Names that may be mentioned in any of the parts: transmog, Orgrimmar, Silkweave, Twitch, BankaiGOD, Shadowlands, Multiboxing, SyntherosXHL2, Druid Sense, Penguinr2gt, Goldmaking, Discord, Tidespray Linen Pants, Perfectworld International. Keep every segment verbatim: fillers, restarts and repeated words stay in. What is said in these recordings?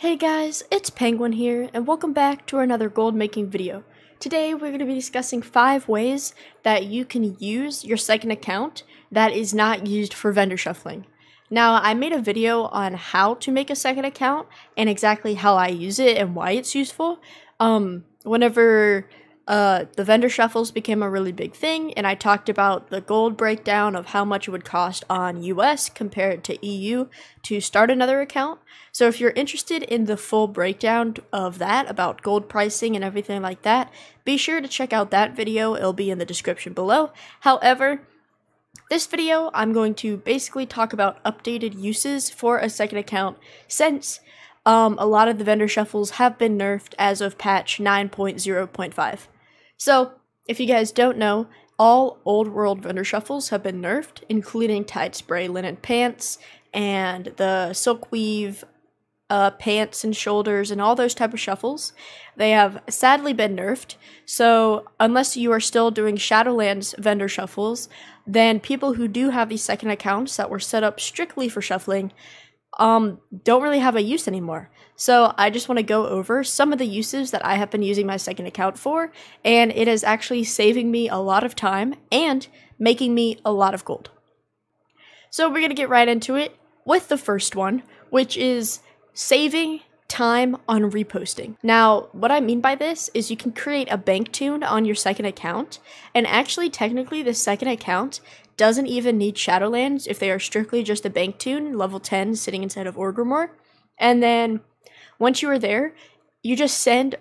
Hey guys, it's Penguin here, and welcome back to another gold making video. Today we're going to be discussing five ways that you can use your second account that is not used for vendor shuffling. Now, I made a video on how to make a second account and exactly how I use it and why it's useful. Um, whenever uh, the vendor shuffles became a really big thing, and I talked about the gold breakdown of how much it would cost on U S compared to E U to start another account. So if you're interested in the full breakdown of that, about gold pricing and everything like that, be sure to check out that video. It'll be in the description below. However, this video, I'm going to basically talk about updated uses for a second account since um, a lot of the vendor shuffles have been nerfed as of patch nine point oh point five. So if you guys don't know, all old world vendor shuffles have been nerfed, including Tidespray Linen Pants and the Silkweave Uh, pants and shoulders and all those type of shuffles. They have sadly been nerfed, so unless you are still doing Shadowlands vendor shuffles, then people who do have these second accounts that were set up strictly for shuffling um, don't really have a use anymore. So I just want to go over some of the uses that I have been using my second account for, and it is actually saving me a lot of time and making me a lot of gold. So we're going to get right into it with the first one, which is saving time on reposting. Now, what I mean by this is you can create a bank tune on your second account, and actually technically the second account doesn't even need Shadowlands if they are strictly just a bank tune, level ten sitting inside of Orgrimmar. And then once you are there, you just send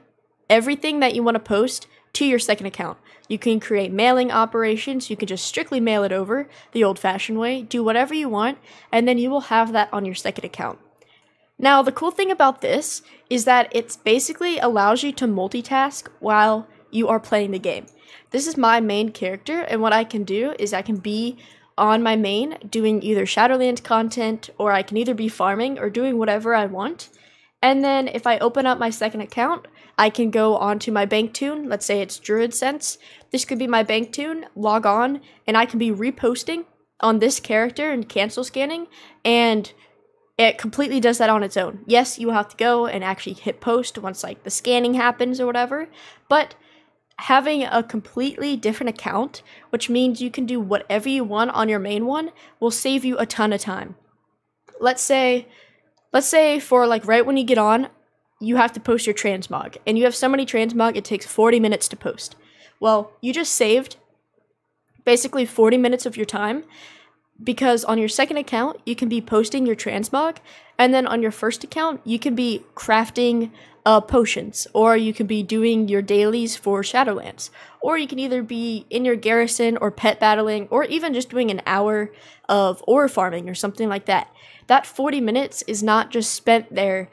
everything that you want to post to your second account. You can create mailing operations, you can just strictly mail it over the old-fashioned way, do whatever you want, and then you will have that on your second account. Now, the cool thing about this is that it basically allows you to multitask while you are playing the game. This is my main character, and what I can do is I can be on my main doing either Shadowlands content, or I can either be farming or doing whatever I want. And then if I open up my second account, I can go onto my bank tune. Let's say it's Druid Sense. This could be my bank tune, log on, and I can be reposting on this character and cancel scanning, and it completely does that on its own. Yes, you have to go and actually hit post once like the scanning happens or whatever, but having a completely different account, which means you can do whatever you want on your main one, will save you a ton of time. Let's say, let's say for like right when you get on, you have to post your transmog, and you have so many transmog it takes forty minutes to post. Well, you just saved basically forty minutes of your time, because on your second account, you can be posting your transmog, and then on your first account, you can be crafting uh, potions, or you can be doing your dailies for Shadowlands, or you can either be in your garrison or pet battling, or even just doing an hour of ore farming or something like that. That forty minutes is not just spent there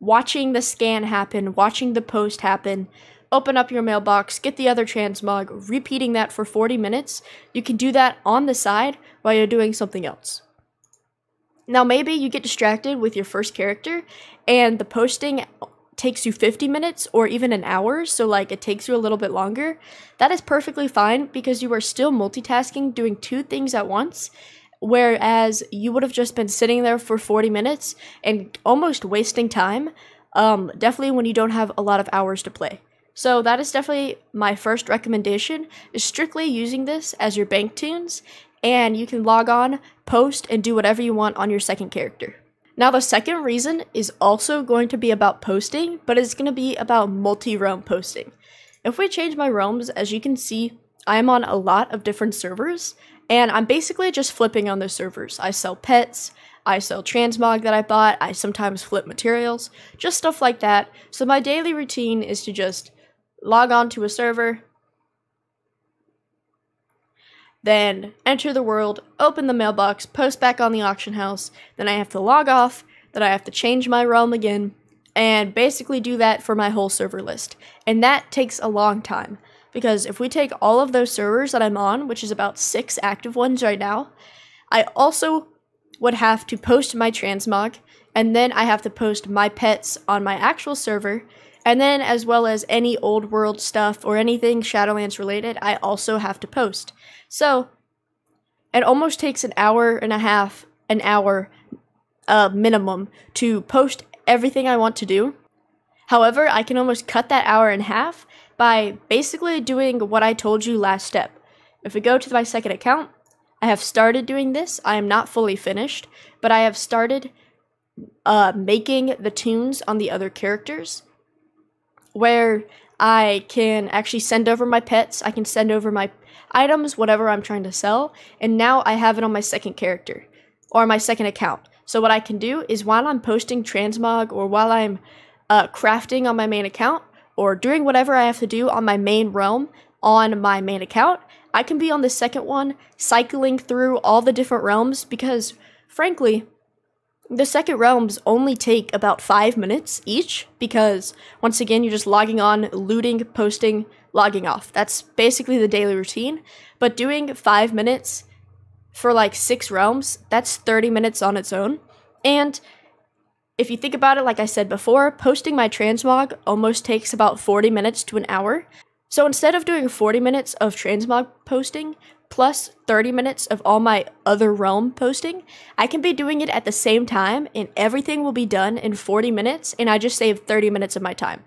watching the scan happen, watching the post happen, open up your mailbox, get the other transmog, repeating that for forty minutes. You can do that on the side while you're doing something else. Now, maybe you get distracted with your first character and the posting takes you fifty minutes or even an hour, so like it takes you a little bit longer. That is perfectly fine because you are still multitasking, doing two things at once, whereas you would have just been sitting there for forty minutes and almost wasting time, um, definitely when you don't have a lot of hours to play. So that is definitely my first recommendation, is strictly using this as your bank tunes, and you can log on, post, and do whatever you want on your second character. Now, the second reason is also going to be about posting, but it's going to be about multi-realm posting. If we change my realms, as you can see, I'm on a lot of different servers, and I'm basically just flipping on those servers. I sell pets, I sell transmog that I bought, I sometimes flip materials, just stuff like that. So my daily routine is to just log on to a server, then enter the world, open the mailbox, post back on the auction house, then I have to log off, then I have to change my realm again, and basically do that for my whole server list. And that takes a long time, because if we take all of those servers that I'm on, which is about six active ones right now, I also would have to post my transmog, and then I have to post my pets on my actual server, and then as well as any old world stuff or anything Shadowlands related, I also have to post. So it almost takes an hour and a half, an hour uh, minimum to post everything I want to do. However, I can almost cut that hour in half by basically doing what I told you last step. If we go to my second account, I have started doing this. I am not fully finished, but I have started uh, making the tunes on the other characters where I can actually send over my pets, I can send over my items, whatever I'm trying to sell, and now I have it on my second character or my second account. So what I can do is while I'm posting transmog or while I'm Uh, crafting on my main account or doing whatever I have to do on my main realm on my main account, I can be on the second one cycling through all the different realms because, frankly, the second realms only take about five minutes each because, once again, you're just logging on, looting, posting, logging off. That's basically the daily routine, but doing five minutes for like six realms, that's thirty minutes on its own. And if you think about it, like I said before, posting my transmog almost takes about forty minutes to an hour. So instead of doing forty minutes of transmog posting plus thirty minutes of all my other realm posting, I can be doing it at the same time and everything will be done in forty minutes and I just saved thirty minutes of my time.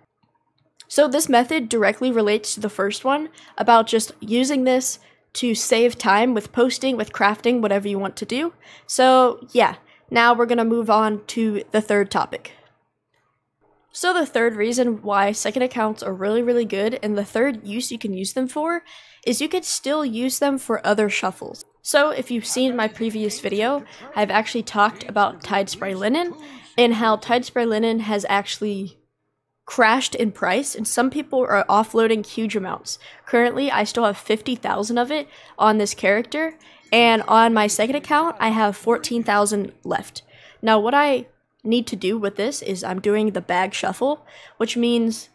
So this method directly relates to the first one about just using this to save time with posting, with crafting, whatever you want to do. So yeah. Now we're going to move on to the third topic. So the third reason why second accounts are really, really good and the third use you can use them for is you could still use them for other shuffles. So if you've seen my previous video, I've actually talked about Tidespray Linen and how Tidespray Linen has actually crashed in price and some people are offloading huge amounts. Currently, I still have fifty thousand of it on this character. And on my second account, I have fourteen thousand left. Now, what I need to do with this is I'm doing the bag shuffle, which means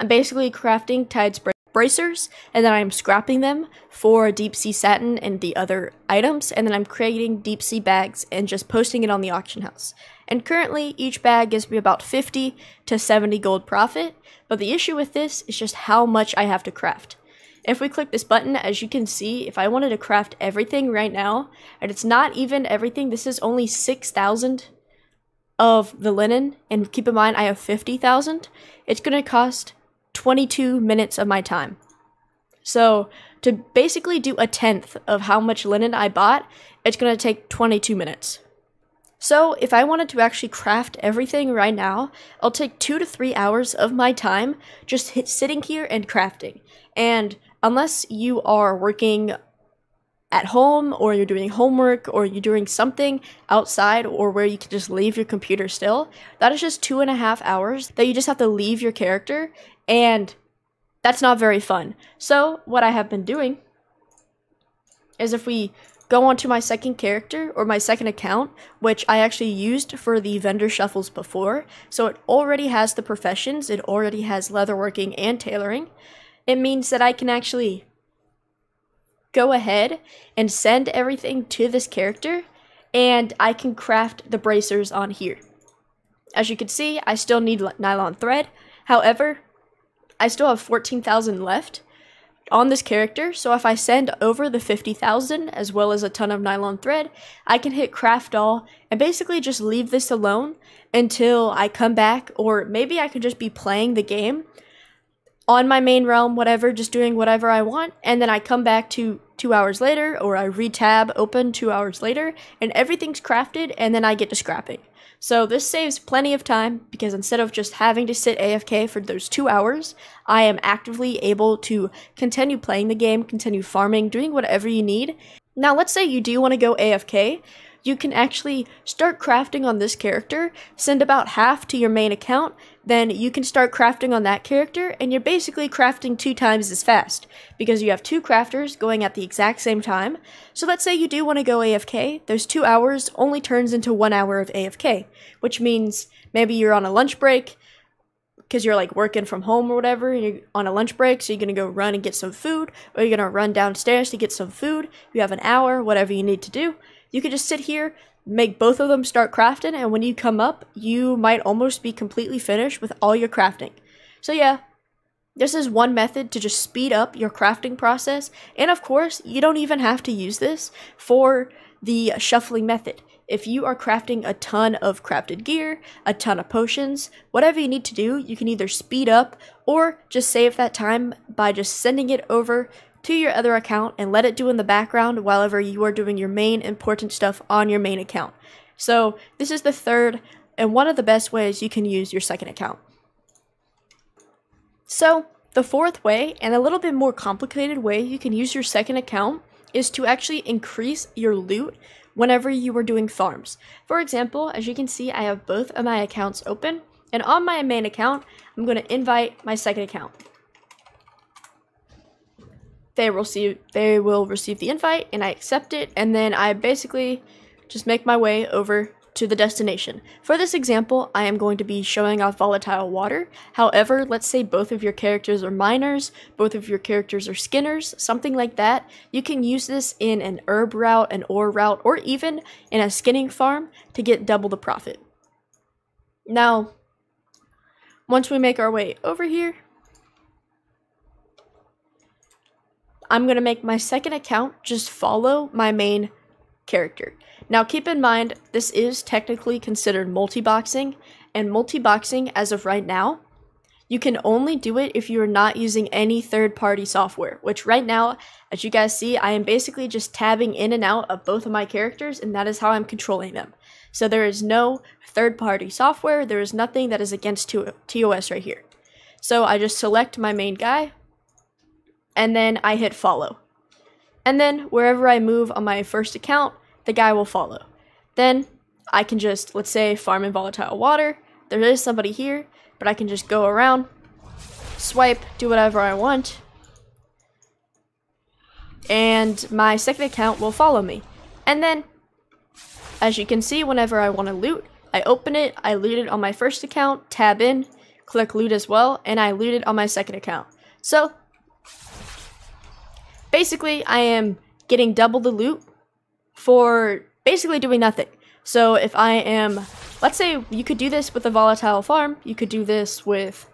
I'm basically crafting Tide's bracers, and then I'm scrapping them for deep sea satin and the other items, and then I'm creating deep sea bags and just posting it on the auction house. And currently, each bag gives me about fifty to seventy gold profit, but the issue with this is just how much I have to craft. If we click this button, as you can see, if I wanted to craft everything right now, and it's not even everything, this is only six thousand of the linen, and keep in mind I have fifty thousand, it's going to cost twenty-two minutes of my time. So to basically do a tenth of how much linen I bought, it's going to take twenty-two minutes. So if I wanted to actually craft everything right now, I'll take two to three hours of my time just hit sitting here and crafting. And unless you are working at home or you're doing homework or you're doing something outside or where you can just leave your computer still, that is just two and a half hours that you just have to leave your character, and that's not very fun. So what I have been doing is if we go onto my second character or my second account, which I actually used for the vendor shuffles before, so it already has the professions, it already has leatherworking and tailoring. It means that I can actually go ahead and send everything to this character and I can craft the bracers on here. As you can see, I still need nylon thread. However, I still have fourteen thousand left on this character, so if I send over the fifty thousand as well as a ton of nylon thread, I can hit craft all and basically just leave this alone until I come back, or maybe I could just be playing the game on my main realm, whatever, just doing whatever I want, and then I come back to two hours later, or I retab open two hours later, and everything's crafted, and then I get to scrapping. So this saves plenty of time, because instead of just having to sit A F K for those two hours, I am actively able to continue playing the game, continue farming, doing whatever you need. Now let's say you do want to go A F K, you can actually start crafting on this character, send about half to your main account, then you can start crafting on that character, and you're basically crafting two times as fast, because you have two crafters going at the exact same time. So let's say you do want to go A F K, those two hours only turns into one hour of A F K, which means maybe you're on a lunch break, because you're like working from home or whatever, and you're on a lunch break, so you're going to go run and get some food, or you're going to run downstairs to get some food, you have an hour, whatever you need to do. You could just sit here, make both of them start crafting, and when you come up, you might almost be completely finished with all your crafting. So yeah, this is one method to just speed up your crafting process, and of course, you don't even have to use this for the shuffling method. If you are crafting a ton of crafted gear, a ton of potions, whatever you need to do, you can either speed up or just save that time by just sending it over to your other account and let it do in the background while you are doing your main important stuff on your main account. So this is the third and one of the best ways you can use your second account. So the fourth way, and a little bit more complicated way you can use your second account, is to actually increase your loot whenever you are doing farms. For example, as you can see, I have both of my accounts open, and on my main account, I'm going to invite my second account. They will see, they will receive the invite, and I accept it, and then I basically just make my way over to the destination. For this example, I am going to be showing off volatile water. However, let's say both of your characters are miners, both of your characters are skinners, something like that. You can use this in an herb route, an ore route, or even in a skinning farm to get double the profit. Now, once we make our way over here, I'm going to make my second account just follow my main character. Now keep in mind, this is technically considered multi-boxing, and multi-boxing as of right now, you can only do it if you are not using any third-party software, which right now, as you guys see, I am basically just tabbing in and out of both of my characters, and that is how I'm controlling them. So there is no third-party software, there is nothing that is against T O S right here. So I just select my main guy, and then I hit follow. And then wherever I move on my first account, the guy will follow. Then I can just, let's say, farm in volatile water. There is somebody here, but I can just go around, swipe, do whatever I want, and my second account will follow me. And then, as you can see, whenever I want to loot, I open it, I loot it on my first account, tab in, click loot as well, and I loot it on my second account. So basically, I am getting double the loot for basically doing nothing. So if I am, let's say you could do this with a volatile farm, you could do this with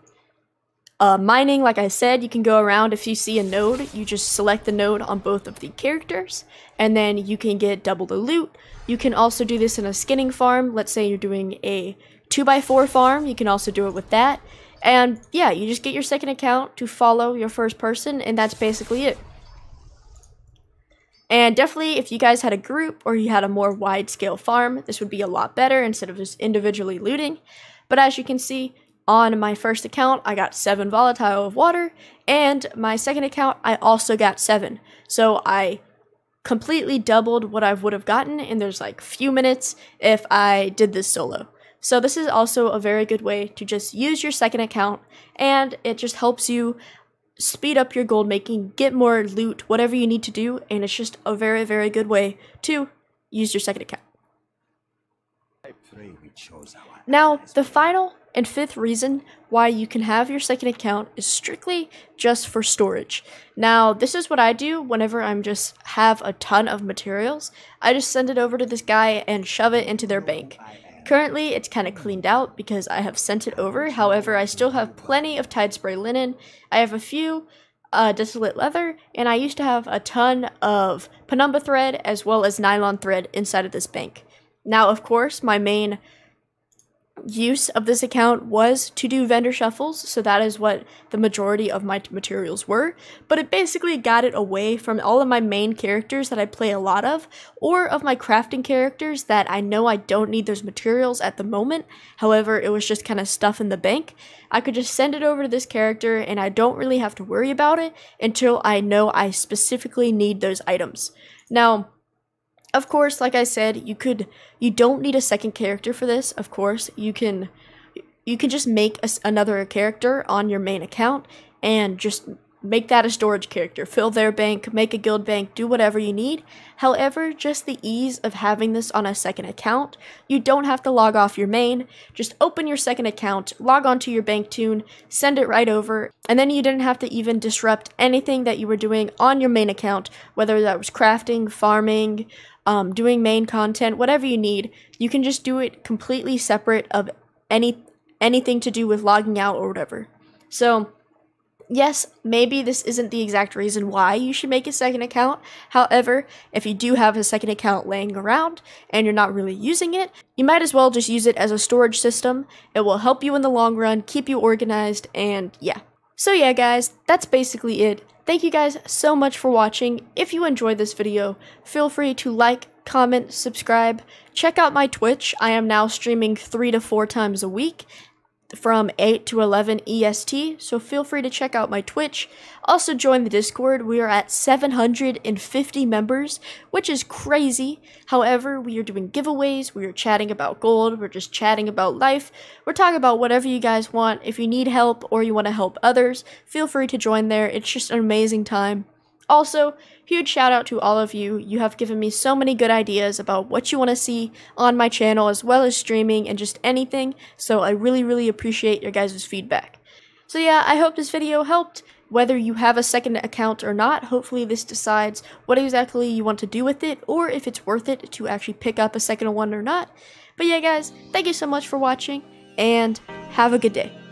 uh, mining, like I said, you can go around. If you see a node, you just select the node on both of the characters, and then you can get double the loot. You can also do this in a skinning farm. Let's say you're doing a two by four farm, you can also do it with that. And yeah, you just get your second account to follow your first person, and that's basically it. And definitely, if you guys had a group or you had a more wide-scale farm, this would be a lot better instead of just individually looting. But as you can see, on my first account, I got seven volatile of water, and my second account, I also got seven. So I completely doubled what I would have gotten in there's like few minutes if I did this solo. So this is also a very good way to just use your second account, and it just helps you speed up your gold making, get more loot, whatever you need to do, and it's just a very, very good way to use your second account. Now, the final and fifth reason why you can have your second account is strictly just for storage. Now, this is what I do whenever I'm just have a ton of materials. I just send it over to this guy and shove it into their bank. Currently, it's kind of cleaned out because I have sent it over. However, I still have plenty of Tidespray linen. I have a few uh, dissolute leather, and I used to have a ton of penumbra thread as well as nylon thread inside of this bank. Now, of course, my main use of this account was to do vendor shuffles, so that is what the majority of my materials were, but it basically got it away from all of my main characters that I play a lot of, or of my crafting characters that I know I don't need those materials at the moment. However, it was just kind of stuff in the bank. I could just send it over to this character and I don't really have to worry about it until I know I specifically need those items. Now, of course, like I said, you could, you don't need a second character for this. Of course, you can, you can just make a, another character on your main account and just make that a storage character. Fill their bank, make a guild bank, do whatever you need. However, just the ease of having this on a second account, you don't have to log off your main. Just open your second account, log onto your bank tune, send it right over, and then you didn't have to even disrupt anything that you were doing on your main account, whether that was crafting, farming, Um, doing main content, whatever you need. You can just do it completely separate of any anything to do with logging out or whatever. So yes, maybe this isn't the exact reason why you should make a second account. However, if you do have a second account laying around and you're not really using it, you might as well just use it as a storage system. It will help you in the long run, keep you organized, and yeah. So yeah, guys, that's basically it. Thank you guys so much for watching. If you enjoyed this video, feel free to like, comment, subscribe. Check out my Twitch. I am now streaming three to four times a week from eight to eleven E S T, so feel free to check out my Twitch. Also join the Discord. We are at seven hundred fifty members, which is crazy. However, we are doing giveaways, we are chatting about gold, we're just chatting about life, we're talking about whatever you guys want. If you need help or you want to help others, feel free to join there. It's just an amazing time. Also, huge shout out to all of you. You have given me so many good ideas about what you want to see on my channel, as well as streaming and just anything, so I really, really appreciate your guys' feedback. So yeah, I hope this video helped. Whether you have a second account or not, hopefully this decides what exactly you want to do with it, or if it's worth it to actually pick up a second one or not. But yeah, guys, thank you so much for watching, and have a good day.